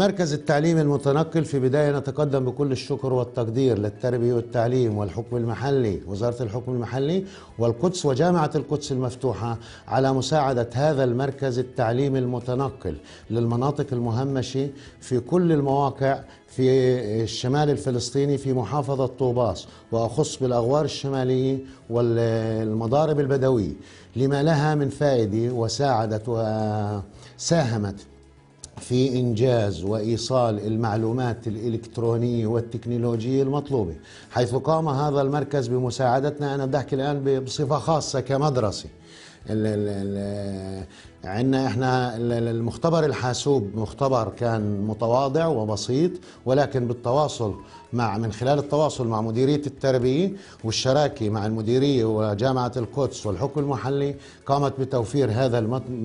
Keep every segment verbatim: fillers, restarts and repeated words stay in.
مركز التعليم المتنقل. في بداية نتقدم بكل الشكر والتقدير للتربية والتعليم والحكم المحلي، وزارة الحكم المحلي والقدس وجامعة القدس المفتوحة، على مساعدة هذا المركز التعليمي المتنقل للمناطق المهمشة في كل المواقع في الشمال الفلسطيني في محافظة طوباس، وأخص بالأغوار الشمالية والمضارب البدوية، لما لها من فائدة وساعدت وساهمت في إنجاز وإيصال المعلومات الإلكترونية والتكنولوجية المطلوبة، حيث قام هذا المركز بمساعدتنا. أنا بدي أحكي الآن بصفة خاصة كمدرسة. عندنا احنا المختبر الحاسوب مختبر كان متواضع وبسيط، ولكن بالتواصل مع من خلال التواصل مع مديرية التربية والشراكة مع المديرية وجامعة القدس والحكم المحلي، قامت بتوفير هذا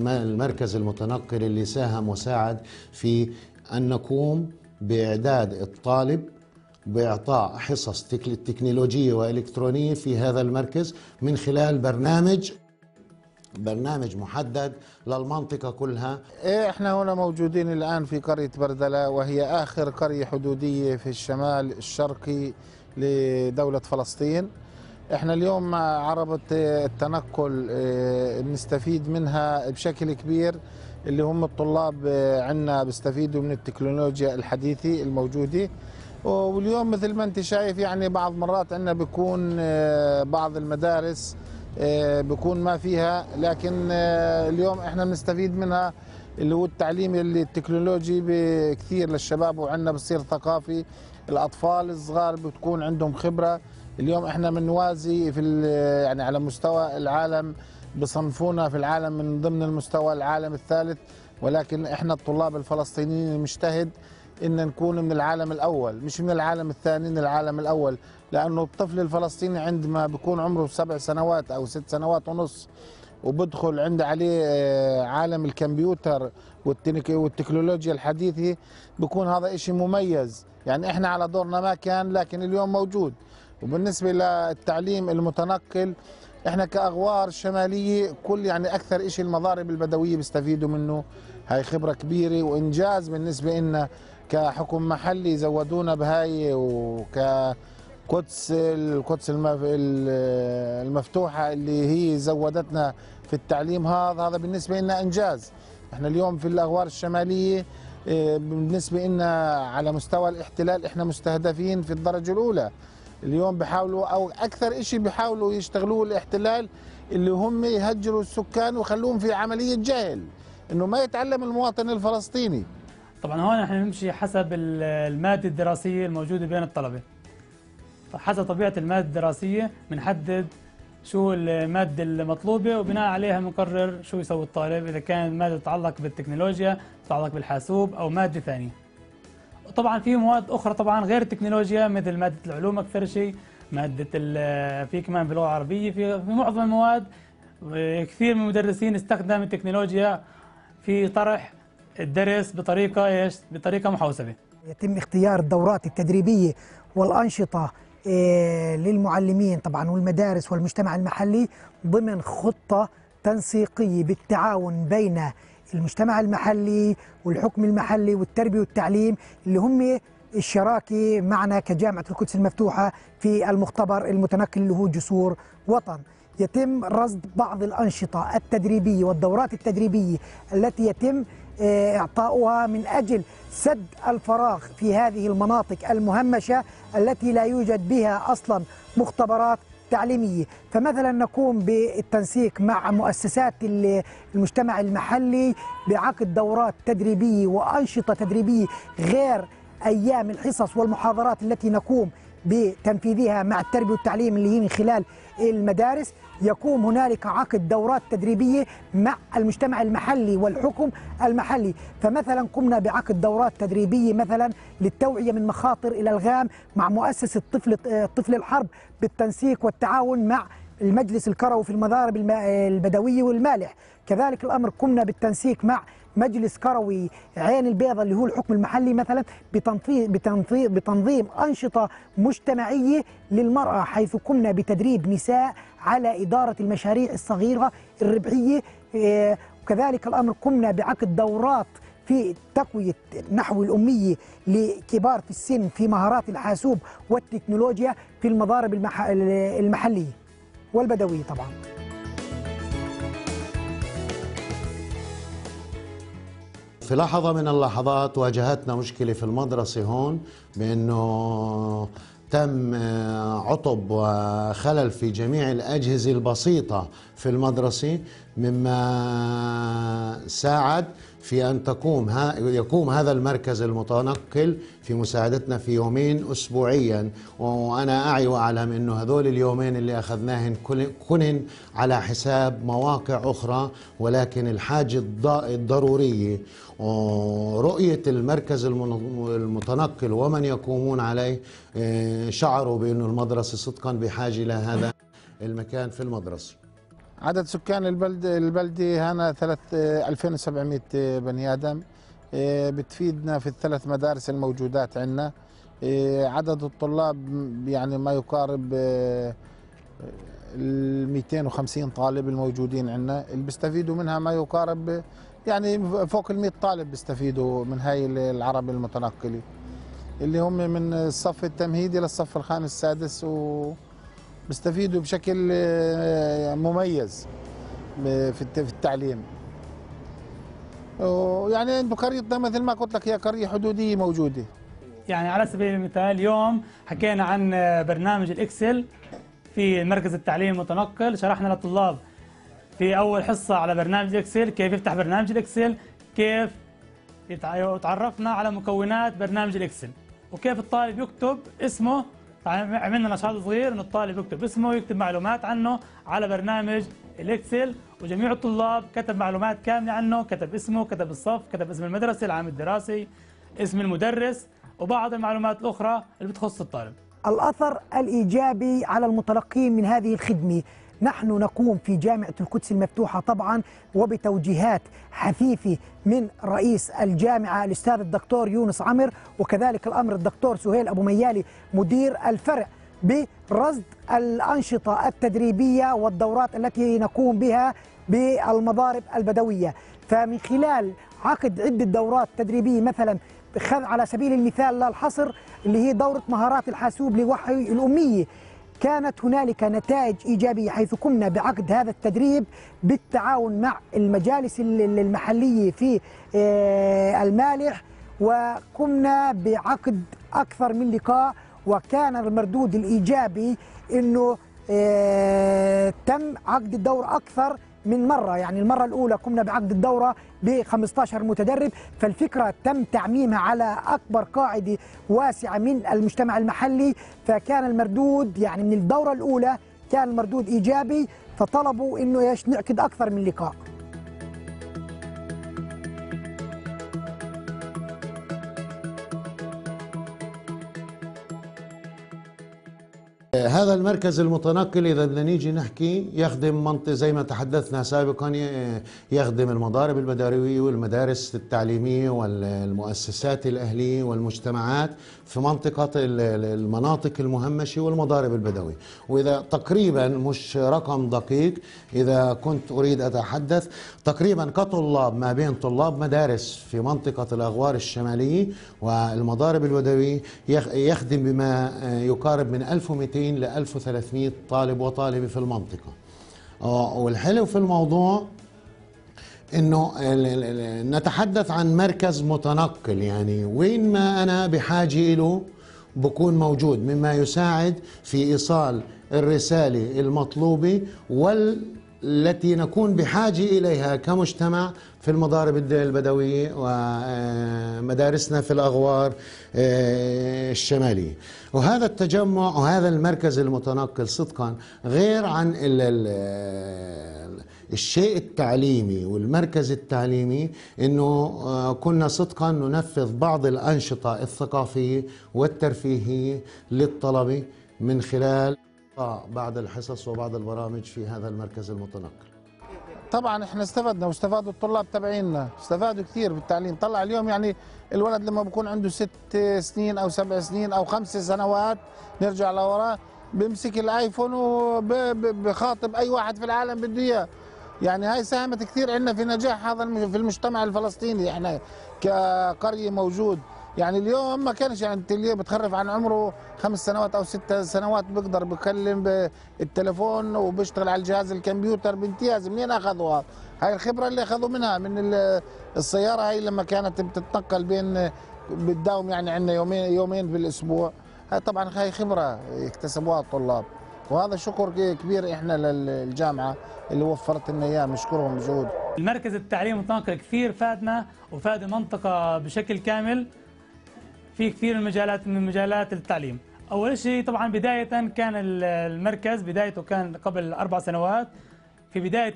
المركز المتنقل اللي ساهم وساعد في أن نقوم بإعداد الطالب بإعطاء حصص تكنولوجية وإلكترونية في هذا المركز من خلال برنامج برنامج محدد للمنطقة كلها. احنا هنا موجودين الآن في قرية بردلة، وهي آخر قرية حدودية في الشمال الشرقي لدولة فلسطين. احنا اليوم مع عربة التنقل بنستفيد منها بشكل كبير، اللي هم الطلاب عندنا بيستفيدوا من التكنولوجيا الحديثة الموجودة. واليوم مثل ما انت شايف يعني بعض مرات عندنا بيكون بعض المدارس بكون ما فيها، لكن اليوم احنا بنستفيد منها اللي هو التعليم التكنولوجي بكثير للشباب، وعندنا بصير ثقافي، الاطفال الصغار بتكون عندهم خبره. اليوم احنا بنوازي في يعني على مستوى العالم، بصنفونا في العالم من ضمن المستوى العالم الثالث، ولكن احنا الطلاب الفلسطينيين نجتهد ان نكون من العالم الاول، مش من العالم الثاني، من العالم الاول. لانه الطفل الفلسطيني عندما بيكون عمره سبع سنوات او ست سنوات ونص وبدخل عند عليه عالم الكمبيوتر والتكنولوجيا الحديثه، بيكون هذا إشي مميز. يعني احنا على دورنا ما كان، لكن اليوم موجود. وبالنسبه للتعليم المتنقل احنا كاغوار شماليه كل يعني اكثر إشي المضارب البدويه بيستفيدوا منه. هاي خبره كبيره وانجاز بالنسبه لنا كحكم محلي، زودونا بهاي. وكقدس القدس المفتوحة اللي هي زودتنا في التعليم، هذا هذا بالنسبة لنا إنجاز. احنا اليوم في الأغوار الشمالية بالنسبة لنا على مستوى الاحتلال احنا مستهدفين في الدرجة الأولى. اليوم بحاولوا أو أكثر إشي بحاولوا يشتغلوه الاحتلال اللي هم يهجروا السكان ويخلوهم في عملية جهل، إنه ما يتعلم المواطن الفلسطيني. طبعا هون نحن نمشي حسب المادة الدراسية الموجودة بين الطلبة. حسب طبيعة المادة الدراسية بنحدد شو المادة المطلوبة، وبناء عليها بنقرر شو يسوي الطالب، إذا كان مادة تتعلق بالتكنولوجيا، تتعلق بالحاسوب أو مادة ثانية. طبعا في مواد أخرى طبعا غير التكنولوجيا، مثل مادة العلوم أكثر شيء، مادة في كمان باللغة العربية، في معظم المواد كثير من المدرسين استخدم التكنولوجيا في طرح الدرس بطريقة ايش؟ بطريقة محوسبة. يتم اختيار الدورات التدريبية والأنشطة للمعلمين طبعا والمدارس والمجتمع المحلي ضمن خطة تنسيقية بالتعاون بين المجتمع المحلي والحكم المحلي والتربية والتعليم، اللي هم الشراكة معنا كجامعة القدس المفتوحة في المختبر المتنقل اللي هو جسور وطن. يتم رصد بعض الأنشطة التدريبية والدورات التدريبية التي يتم إعطاؤها من أجل سد الفراغ في هذه المناطق المهمشة التي لا يوجد بها أصلا مختبرات تعليمية. فمثلا نقوم بالتنسيق مع مؤسسات المجتمع المحلي بعقد دورات تدريبية وأنشطة تدريبية غير أيام الحصص والمحاضرات التي نقوم بتنفيذها مع التربية والتعليم اللي هي من خلال المدارس. يقوم هنالك عقد دورات تدريبية مع المجتمع المحلي والحكم المحلي. فمثلا قمنا بعقد دورات تدريبية مثلا للتوعية من مخاطر الألغام مع مؤسسة طفل طفل الحرب بالتنسيق والتعاون مع المجلس الكروي في المضارب البدوية والمالح. كذلك الأمر قمنا بالتنسيق مع مجلس كروي عين البيضة اللي هو الحكم المحلي مثلا بتنظيم, بتنظيم, بتنظيم أنشطة مجتمعية للمرأة، حيث قمنا بتدريب نساء على إدارة المشاريع الصغيرة الربحية. وكذلك الأمر قمنا بعقد دورات في تقوية نحو الأمية لكبار في السن في مهارات الحاسوب والتكنولوجيا في المضارب المحلية والبدوية طبعا. في لحظة من اللحظات واجهتنا مشكلة في المدرسة هون بأنه تم عطب وخلل في جميع الأجهزة البسيطة في المدرسة، مما ساعد في أن تقوم يقوم هذا المركز المتنقل في مساعدتنا في يومين أسبوعيا، وأنا أعي وأعلم أنه هذول اليومين اللي أخذناهن كنن على حساب مواقع أخرى، ولكن الحاجة الضرورية ورؤية المركز المتنقل ومن يقومون عليه شعروا بأن المدرسة صدقا بحاجة لهذا المكان في المدرسة. عدد سكان البلدة البلدة هنا ألفين وسبعمئة بني آدم، بتفيدنا في الثلاث مدارس الموجودات عندنا. عدد الطلاب يعني ما يقارب ال مئتين وخمسين طالب الموجودين عندنا، اللي بيستفيدوا منها ما يقارب يعني فوق ال مئة طالب بيستفيدوا من هاي العربي المتنقلة، اللي هم من الصف التمهيدي للصف الخامس السادس، و بيستفيدوا بشكل مميز في التعليم. ويعني عنده قريتنا مثل ما قلت لك هي قريه حدوديه موجوده. يعني على سبيل المثال اليوم حكينا عن برنامج الاكسل في مركز التعليم المتنقل، شرحنا للطلاب في اول حصه على برنامج الاكسل، كيف يفتح برنامج الاكسل، كيف تعرفنا على مكونات برنامج الاكسل، وكيف الطالب يكتب اسمه. عملنا نشاط صغير ان الطالب يكتب اسمه ويكتب معلومات عنه على برنامج الاكسل، وجميع الطلاب كتب معلومات كامله عنه، كتب اسمه، كتب الصف، كتب اسم المدرسه، العام الدراسي، اسم المدرس، وبعض المعلومات الاخرى اللي بتخص الطالب. الاثر الايجابي على المتلقين من هذه الخدمه، نحن نقوم في جامعة القدس المفتوحة طبعا وبتوجيهات حثيثة من رئيس الجامعة الأستاذ الدكتور يونس عمر، وكذلك الأمر الدكتور سهيل أبو ميالي مدير الفرع، برصد الأنشطة التدريبية والدورات التي نقوم بها بالمضارب البدوية. فمن خلال عقد عدة دورات تدريبية، مثلا على سبيل المثال للحصر اللي هي دورة مهارات الحاسوب لوحي الأمية، كانت هنالك نتائج إيجابية، حيث قمنا بعقد هذا التدريب بالتعاون مع المجالس المحلية في المالح، وقمنا بعقد أكثر من لقاء، وكان المردود الإيجابي أنه تم عقد الدورة أكثر من مرة. يعني المرة الأولى قمنا بعقد الدورة ب خمسة عشر متدرب، فالفكرة تم تعميمها على أكبر قاعدة واسعة من المجتمع المحلي، فكان المردود يعني من الدورة الأولى كان المردود إيجابي، فطلبوا إنه نعقد أكثر من لقاء. هذا المركز المتنقل إذا بدنا نيجي نحكي يخدم منطقة زي ما تحدثنا سابقا، يخدم المضارب البدوية والمدارس التعليمية والمؤسسات الأهلية والمجتمعات في منطقة المناطق المهمشة والمضارب البدوية. وإذا تقريبا مش رقم دقيق، إذا كنت أريد أتحدث تقريبا كطلاب ما بين طلاب مدارس في منطقة الأغوار الشمالية والمضارب البدوية يخدم بما يقارب من ألف ومئتين ل ألف وثلاثمئة طالب وطالبة في المنطقة. والحلو في الموضوع انه نتحدث عن مركز متنقل، يعني وين ما انا بحاجة له بكون موجود، مما يساعد في ايصال الرسالة المطلوبة والتي نكون بحاجة اليها كمجتمع في المضارب البدوية ومدارسنا في الأغوار الشمالية. وهذا التجمع وهذا المركز المتنقل صدقا غير عن الشيء التعليمي والمركز التعليمي، انه كنا صدقا ننفذ بعض الأنشطة الثقافية والترفيهية للطلبة من خلال بعض الحصص وبعض البرامج في هذا المركز المتنقل. طبعا احنا استفدنا واستفادوا الطلاب تبعينا، استفادوا كثير بالتعليم. طلع اليوم يعني الولد لما بكون عنده ست سنين او سبع سنين او خمس سنوات، نرجع لورا، بمسك الايفون وبخاطب اي واحد في العالم بده اياه، يعني هاي ساهمت كثير عندنا في نجاح هذا في المجتمع الفلسطيني احنا كقريه موجود. يعني اليوم ما كانش يعني اللي بتخرف عن عمره خمس سنوات او ست سنوات بيقدر بيكلم بالتليفون وبيشتغل على الجهاز الكمبيوتر بامتياز. منين اخذوها؟ هاي الخبره اللي اخذوا منها من السياره هاي لما كانت بتتنقل بين بتداوم يعني عندنا يومين يومين بالاسبوع. هاي طبعا هاي خبره اكتسبوها الطلاب وهذا شكر كبير احنا للجامعه اللي وفرت لنا اياه، نشكرهم بجهود. المركز التعليمي طنطا كثير فادنا وفاد المنطقه بشكل كامل في كثير من مجالات من مجالات التعليم. اول شيء طبعا بدايه كان المركز بدايته كان قبل اربع سنوات. في بدايه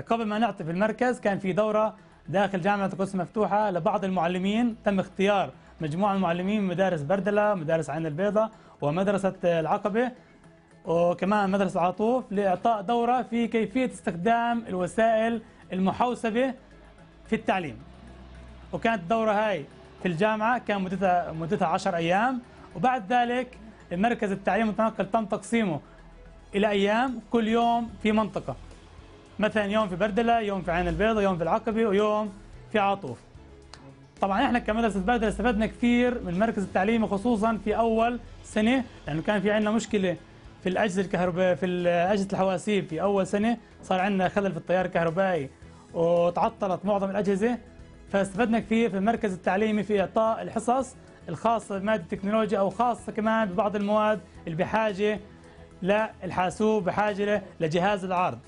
قبل ما نعطي في المركز كان في دوره داخل جامعه القدس المفتوحه لبعض المعلمين، تم اختيار مجموعه من المعلمين من مدارس بردلة، مدارس عين البيضة ومدرسه العقبه وكمان مدرسه العطوف لاعطاء دوره في كيفيه استخدام الوسائل المحوسبه في التعليم. وكانت الدوره هاي في الجامعه كان مدتها مدتها عشر ايام، وبعد ذلك المركز التعليمي المتنقل تم تقسيمه الى ايام كل يوم في منطقه. مثلا يوم في بردلة، يوم في عين البيضة، يوم في العقبه ويوم في عطوف. طبعا احنا كمدرسه بردلة استفدنا كثير من المركز التعليمي خصوصا في اول سنه لانه كان في عندنا مشكله في الاجهزه الكهرباء في اجهزه الحواسيب. في اول سنه صار عندنا خلل في التيار الكهربائي وتعطلت معظم الاجهزه، فاستفدنا كثير في المركز التعليمي في اعطاء الحصص الخاصه بماده التكنولوجيا او خاصه كمان ببعض المواد اللي بحاجه للحاسوب، بحاجه لجهاز العرض.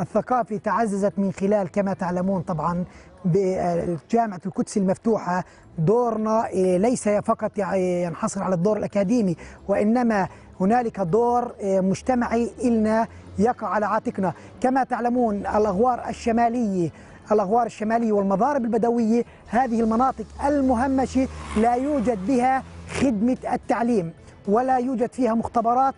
الثقافة تعززت من خلال كما تعلمون طبعا بجامعة القدس المفتوحة. دورنا ليس فقط ينحصر على الدور الأكاديمي وإنما هنالك دور مجتمعي إلنا يقع على عاتقنا. كما تعلمون الأغوار الشمالية الأغوار الشمالية والمضارب البدوية هذه المناطق المهمشة لا يوجد بها خدمة التعليم ولا يوجد فيها مختبرات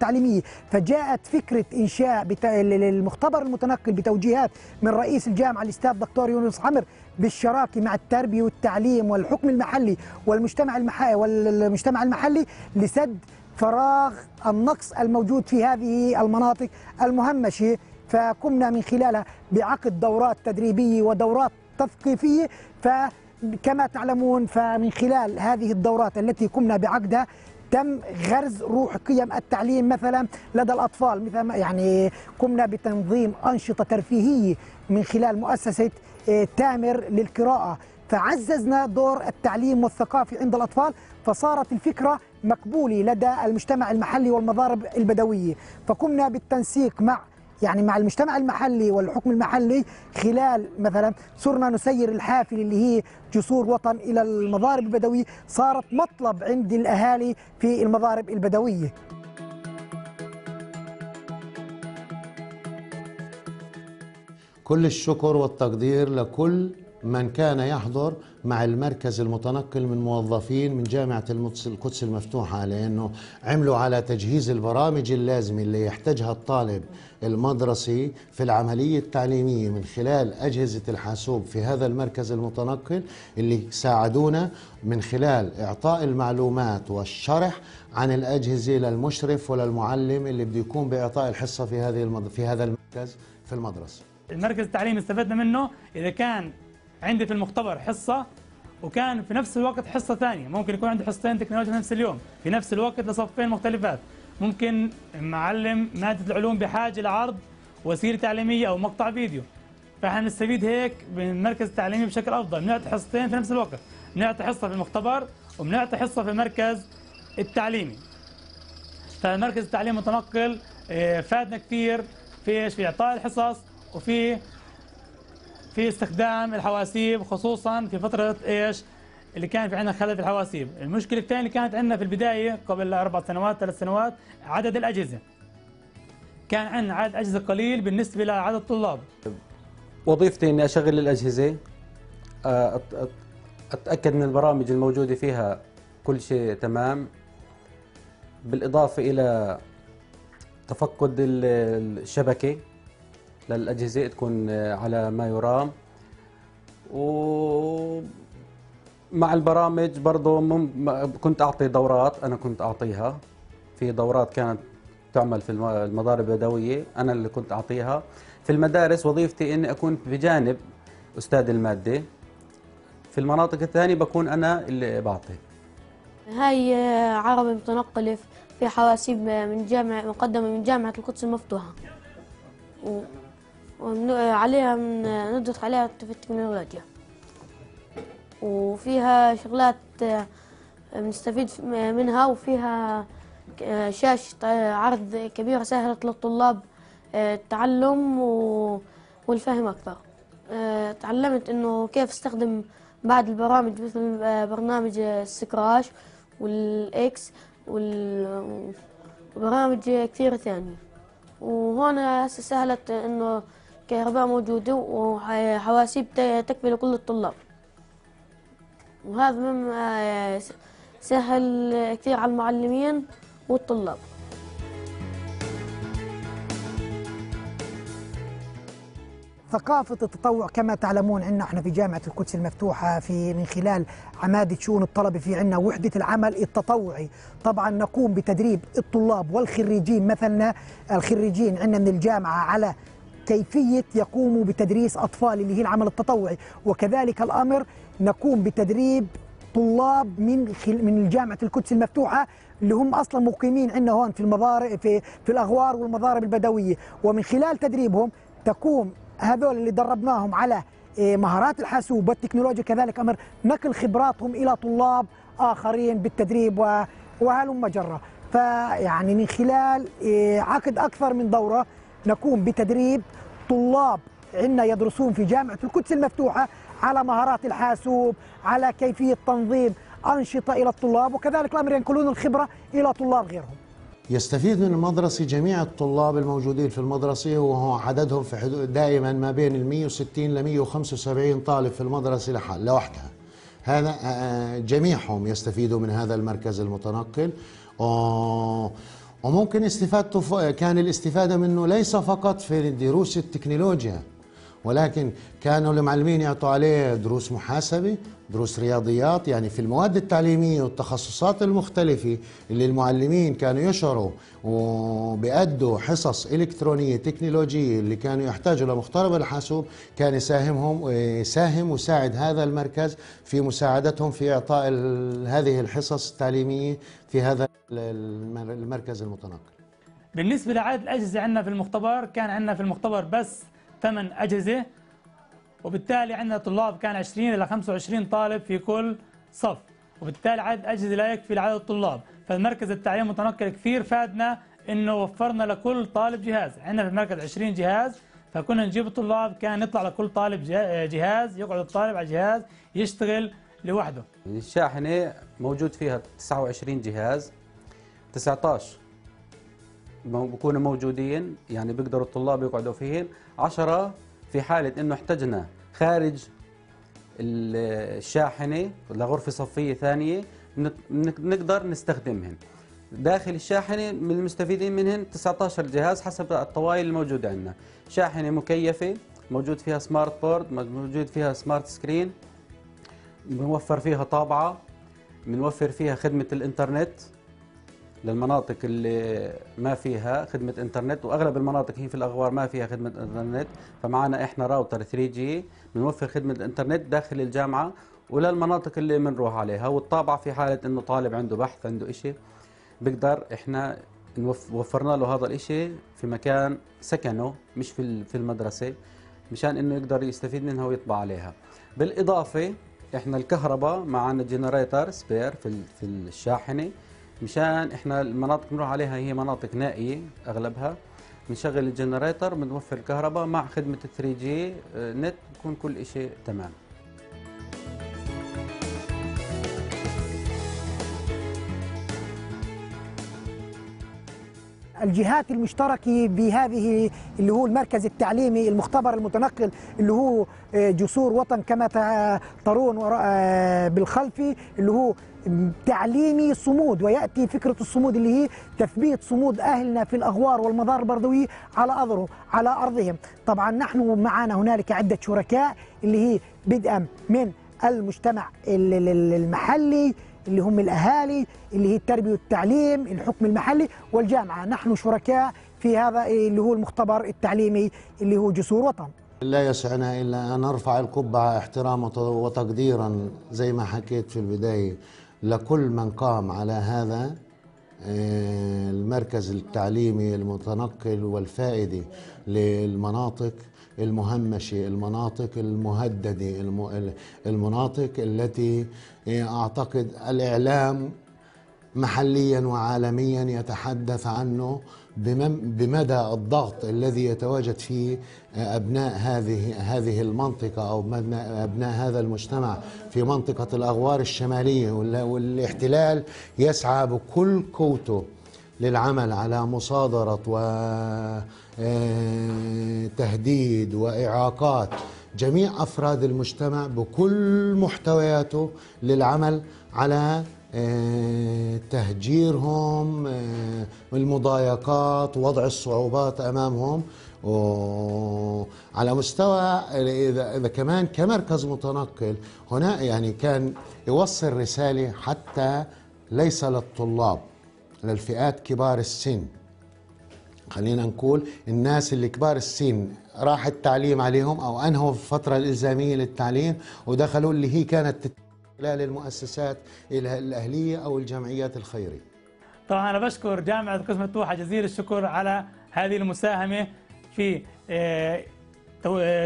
تعليمية، فجاءت فكرة إنشاء المختبر المتنقل بتوجيهات من رئيس الجامعة الأستاذ دكتور يونس عمر بالشراكة مع التربية والتعليم والحكم المحلي والمجتمع المحلي والمجتمع المحلي لسد فراغ النقص الموجود في هذه المناطق المهمشة. فقمنا من خلالها بعقد دورات تدريبية ودورات تثقيفية. فكما تعلمون فمن خلال هذه الدورات التي قمنا بعقدها تم غرس روح قيم التعليم مثلا لدى الأطفال. مثلا يعني قمنا بتنظيم أنشطة ترفيهية من خلال مؤسسة تامر للقراءة، فعززنا دور التعليم والثقافي عند الأطفال، فصارت الفكرة مقبولة لدى المجتمع المحلي والمضارب البدوية. فقمنا بالتنسيق مع يعني مع المجتمع المحلي والحكم المحلي خلال مثلا صرنا نسير الحافلة اللي هي جسور وطن إلى المضارب البدوية، صارت مطلب عند الأهالي في المضارب البدوية. كل الشكر والتقدير لكل من كان يحضر مع المركز المتنقل من موظفين من جامعة القدس المفتوحة، لأنه عملوا على تجهيز البرامج اللازمة اللي يحتاجها الطالب المدرسي في العملية التعليمية من خلال أجهزة الحاسوب في هذا المركز المتنقل اللي ساعدونا من خلال إعطاء المعلومات والشرح عن الأجهزة للمشرف وللمعلم اللي بده يكون بإعطاء الحصة في هذه في هذا المركز في المدرسة. المركز التعليمي استفدنا منه إذا كان عندي في المختبر حصة وكان في نفس الوقت حصة ثانية، ممكن يكون عندي حصتين تكنولوجيا في نفس اليوم، في نفس الوقت لصفين مختلفات. ممكن معلم مادة العلوم بحاجة لعرض وسيلة تعليمية أو مقطع فيديو، فاحنا بنستفيد هيك من المركز التعليمي بشكل أفضل. بنعطي حصتين في نفس الوقت، بنعطي حصة في المختبر وبنعطي حصة في المركز التعليمي. فالمركز التعليمي المتنقل فادنا كثير في في إعطاء الحصص وفي في استخدام الحواسيب خصوصا في فتره ايش اللي كان في عندنا خلل في الحواسيب. المشكله الثانيه اللي كانت عندنا في البدايه قبل اربع سنوات ثلاث سنوات عدد الاجهزه. كان عندنا عدد اجهزه قليل بالنسبه لعدد الطلاب. وظيفتي اني اشغل الاجهزه، اتاكد من البرامج الموجوده فيها كل شيء تمام، بالاضافه الى تفقد الشبكه للأجهزة تكون على ما يرام. ومع البرامج برضو كنت أعطي دورات، أنا كنت أعطيها في دورات كانت تعمل في المضارب البدوية، أنا اللي كنت أعطيها في المدارس. وظيفتي إني أكون بجانب أستاذ المادة، في المناطق الثانية بكون أنا اللي بعطي. هاي عربي متنقلة في حواسيب من جامعة مقدمة من جامعة القدس المفتوحة، و... وعليها من... ندرس عليها في التكنولوجيا، وفيها شغلات بنستفيد منها، وفيها شاشة عرض كبيرة سهلت للطلاب التعلم والفهم أكثر. تعلمت إنه كيف استخدم بعض البرامج مثل برنامج السكراش والإكس وبرامج كثيرة ثانية. وهون هسه سهلت إنه كهرباء موجودة وحواسيب تكفي لكل الطلاب، وهذا مما سهل كثير على المعلمين والطلاب. ثقافة التطوع كما تعلمون عندنا احنا في جامعة القدس المفتوحة في من خلال عمادة شؤون الطلبة في عندنا وحدة العمل التطوعي. طبعا نقوم بتدريب الطلاب والخريجين، مثلنا الخريجين عندنا من الجامعة على كيفية يقوموا بتدريس أطفال اللي هي العمل التطوعي، وكذلك الأمر نقوم بتدريب طلاب من من جامعة القدس المفتوحة اللي هم أصلا مقيمين عندنا هون في المضارب في في الأغوار والمضارب البدوية. ومن خلال تدريبهم تقوم هذول اللي دربناهم على مهارات الحاسوب والتكنولوجيا، كذلك أمر نقل خبراتهم إلى طلاب آخرين بالتدريب وهلم جرة. فيعني من خلال عقد أكثر من دورة نقوم بتدريب طلاب عندنا يدرسون في جامعة القدس المفتوحة على مهارات الحاسوب، على كيفية تنظيم أنشطة إلى الطلاب، وكذلك الأمر ينقلون الخبرة إلى طلاب غيرهم. يستفيد من المدرسة جميع الطلاب الموجودين في المدرسة، وهو عددهم في حدود دائما ما بين ال مئة وستين ل مئة وخمسة وسبعين طالب في المدرسة لوحدها. هذا جميعهم يستفيدوا من هذا المركز المتنقل، وممكن استفادته كان الاستفادة منه ليس فقط في دروس التكنولوجيا، ولكن كانوا المعلمين يعطوا عليه دروس محاسبة، دروس رياضيات، يعني في المواد التعليمية والتخصصات المختلفة اللي المعلمين كانوا يشعروا وبيأدوا حصص إلكترونية تكنولوجية اللي كانوا يحتاجوا لمخترب الحاسوب، كان يساهمهم يساهم وساعد هذا المركز في مساعدتهم في إعطاء هذه الحصص التعليمية في هذا المركز المتنقل. بالنسبة لعدد الأجهزة عندنا في المختبر، كان عندنا في المختبر بس ثمان أجهزة، وبالتالي عندنا طلاب كان عشرين إلى خمسة وعشرين طالب في كل صف، وبالتالي عدد الأجهزة لا يكفي لعدد الطلاب. فالمركز التعليمي المتنقل كثير فادنا إنه وفرنا لكل طالب جهاز. عندنا في المركز عشرين جهاز، فكنا نجيب الطلاب كان يطلع لكل طالب جهاز، يقعد الطالب على جهاز يشتغل لوحده. الشاحنة موجود فيها تسعة وعشرين جهاز، تسعة عشر بكونوا موجودين، يعني بيقدروا الطلاب يقعدوا فيهن، عشرة في حالة إنه احتجنا خارج الشاحنة لغرفة صفية ثانية نقدر نستخدمهن. داخل الشاحنة من المستفيدين منهن تسعة عشر جهاز حسب الطوائل الموجودة عندنا. شاحنة مكيفة موجود فيها سمارت بورد، موجود فيها سمارت سكرين، بنوفر فيها طابعة، بنوفر فيها خدمة الإنترنت للمناطق اللي ما فيها خدمة إنترنت، وأغلب المناطق هي في الأغوار ما فيها خدمة إنترنت، فمعنا إحنا راوتر ثري جي بنوفر خدمة الإنترنت داخل الجامعة وللمناطق اللي بنروح عليها. والطابعة في حالة إنه طالب عنده بحث، عنده إشي، بقدر إحنا وفرنا له هذا الإشي في مكان سكنه مش في المدرسة، مشان إنه يقدر يستفيد منها ويطبع عليها. بالإضافة إحنا الكهرباء معنا جنريتر سبير في الشاحنة، مشان احنا المناطق بنروح عليها هي مناطق نائيه اغلبها، بنشغل الجنريتر بنوفر الكهرباء مع خدمه ال ثري جي نت، بكون كل شيء تمام. الجهات المشتركه بهذه اللي هو المركز التعليمي المختبر المتنقل اللي هو جسور وطن كما ترون بالخلفي، اللي هو تعليمي صمود، ويأتي فكرة الصمود اللي هي تثبيت صمود أهلنا في الأغوار والمضارب البردوية على أرضهم على أرضهم. طبعا نحن معنا هنالك عدة شركاء اللي هي بدءا من المجتمع المحلي اللي هم الأهالي، اللي هي التربية والتعليم، الحكم المحلي والجامعة. نحن شركاء في هذا اللي هو المختبر التعليمي اللي هو جسور وطن. لا يسعنا إلا أن نرفع القبعة احتراما وتقديرا زي ما حكيت في البداية لكل من قام على هذا المركز التعليمي المتنقل والفائدة للمناطق المهمشة، المناطق المهددة، المناطق التي أعتقد الإعلام محليا وعالميا يتحدث عنه بمدى الضغط الذي يتواجد فيه أبناء هذه هذه المنطقة أو أبناء هذا المجتمع في منطقة الأغوار الشمالية، والاحتلال يسعى بكل قوته للعمل على مصادرة وتهديد وإعاقات جميع أفراد المجتمع بكل محتوياته، للعمل على تهجيرهم، المضايقات، وضع الصعوبات أمامهم. وعلى مستوى إذا كمان كمركز متنقل هنا يعني كان يوصل رسالة حتى ليس للطلاب، للفئات كبار السن، خلينا نقول الناس اللي كبار السن راح التعليم عليهم أو أنهوا الفترة الإلزامية للتعليم ودخلوا اللي هي كانت خلال المؤسسات الأهلية أو الجمعيات الخيرية. طبعا أنا بشكر جامعة القدس المفتوحة جزيل الشكر على هذه المساهمة في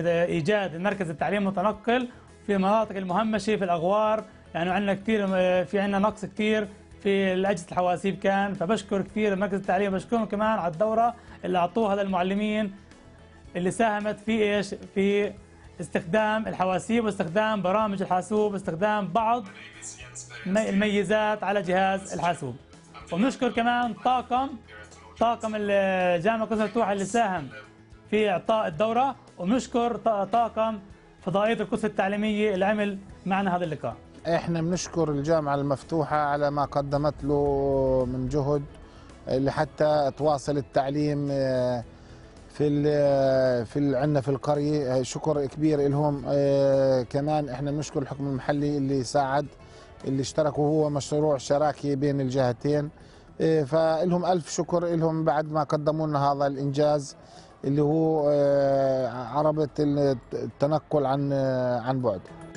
إيجاد مركز التعليم المتنقل في المناطق المهمشة في الأغوار، لأنه عندنا كثير في عندنا نقص كثير في الأجهزة الحواسيب كان. فبشكر كثير مركز التعليم، بشكرهم كمان على الدورة اللي أعطوها للمعلمين اللي ساهمت في إيش في استخدام الحواسيب واستخدام برامج الحاسوب واستخدام بعض الميزات على جهاز الحاسوب. ونشكر كمان طاقم طاقم الجامعة القدس المفتوحة اللي ساهم في إعطاء الدورة، ونشكر طاقم فضائية القدس التعليمية اللي عمل معنا هذا اللقاء. احنا بنشكر الجامعة المفتوحة على ما قدمت له من جهد لحتى تواصل التعليم في ال في عندنا في القرية، شكر كبير لهم. اه كمان احنا بنشكر الحكم المحلي اللي ساعد، اللي اشتركوا، هو مشروع شراكة بين الجهتين، اه فلهم ألف شكر لهم بعد ما قدموا لنا هذا الإنجاز اللي هو اه عربة التنقل عن عن بعد.